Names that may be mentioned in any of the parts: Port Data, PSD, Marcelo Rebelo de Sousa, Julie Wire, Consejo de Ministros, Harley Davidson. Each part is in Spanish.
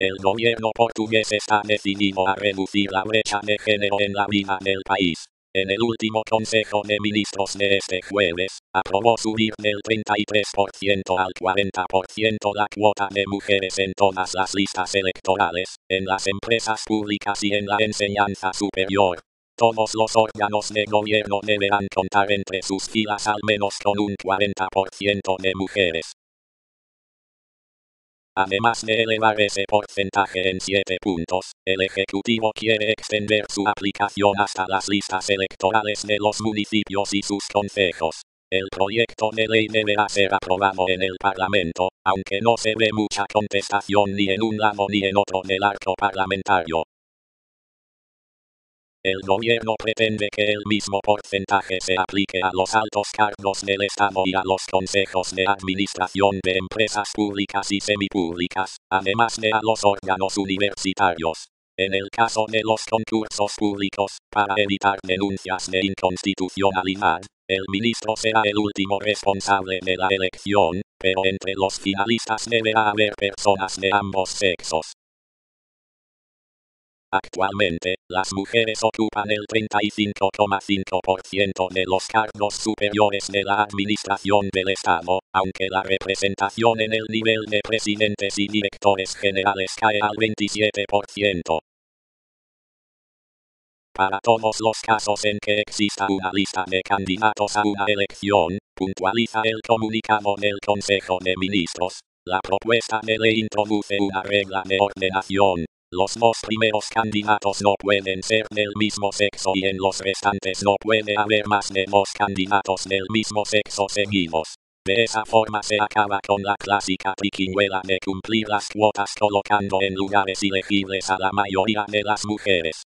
El gobierno portugués está decidido a reducir la brecha de género en la vida del país. En el último Consejo de Ministros de este jueves, aprobó subir del 33% al 40% la cuota de mujeres en todas las listas electorales, en las empresas públicas y en la enseñanza superior. Todos los órganos de gobierno deberán contar entre sus filas al menos con un 40% de mujeres. Además de elevar ese porcentaje en 7 puntos, el Ejecutivo quiere extender su aplicación hasta las listas electorales de los municipios y sus concejos. El proyecto de ley deberá ser aprobado en el Parlamento, aunque no se ve mucha contestación ni en un lado ni en otro del arco parlamentario. El gobierno pretende que el mismo porcentaje se aplique a los altos cargos del Estado y a los consejos de administración de empresas públicas y semipúblicas, además de a los órganos universitarios. En el caso de los concursos públicos, para evitar denuncias de inconstitucionalidad, el ministro será el último responsable de la elección, pero entre los finalistas deberá haber personas de ambos sexos. Actualmente, las mujeres ocupan el 35,5% de los cargos superiores de la administración del Estado, aunque la representación en el nivel de presidentes y directores generales cae al 27%. Para todos los casos en que exista una lista de candidatos a una elección, puntualiza el comunicado del Consejo de Ministros, la propuesta de ley introduce una regla de ordenación. Los dos primeros candidatos no pueden ser del mismo sexo y en los restantes no puede haber más de dos candidatos del mismo sexo seguidos. De esa forma se acaba con la clásica triquiñuela de cumplir las cuotas colocando en lugares ilegibles a la mayoría de las mujeres.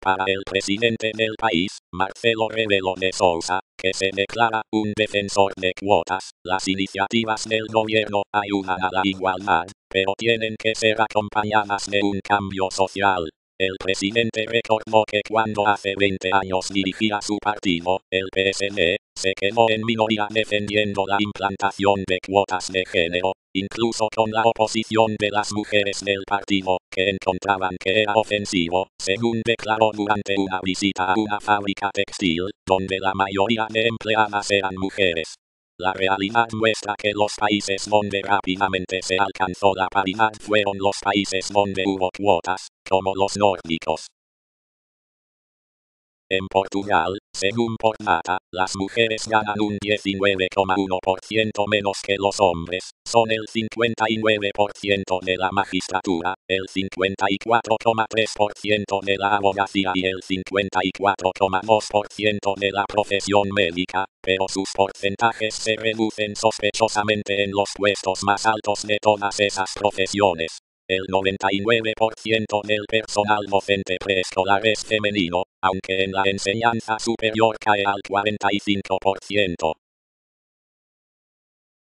Para el presidente del país, Marcelo Rebelo de Sousa, que se declara un defensor de cuotas, las iniciativas del gobierno ayudan a la igualdad, pero tienen que ser acompañadas de un cambio social. El presidente recordó que cuando hace 20 años dirigía su partido, el PSD, se quedó en minoría defendiendo la implantación de cuotas de género, incluso con la oposición de las mujeres del partido, que encontraban que era ofensivo, según declaró durante una visita a una fábrica textil, donde la mayoría de empleadas eran mujeres. La realidad muestra que los países donde rápidamente se alcanzó la paridad fueron los países donde hubo cuotas, como los nórdicos. En Portugal, según Port Data, las mujeres ganan un 19,1% menos que los hombres, son el 59% de la magistratura, el 54,3% de la abogacía y el 54,2% de la profesión médica, pero sus porcentajes se reducen sospechosamente en los puestos más altos de todas esas profesiones. El 99% del personal docente preescolar es femenino, aunque en la enseñanza superior cae al 45%.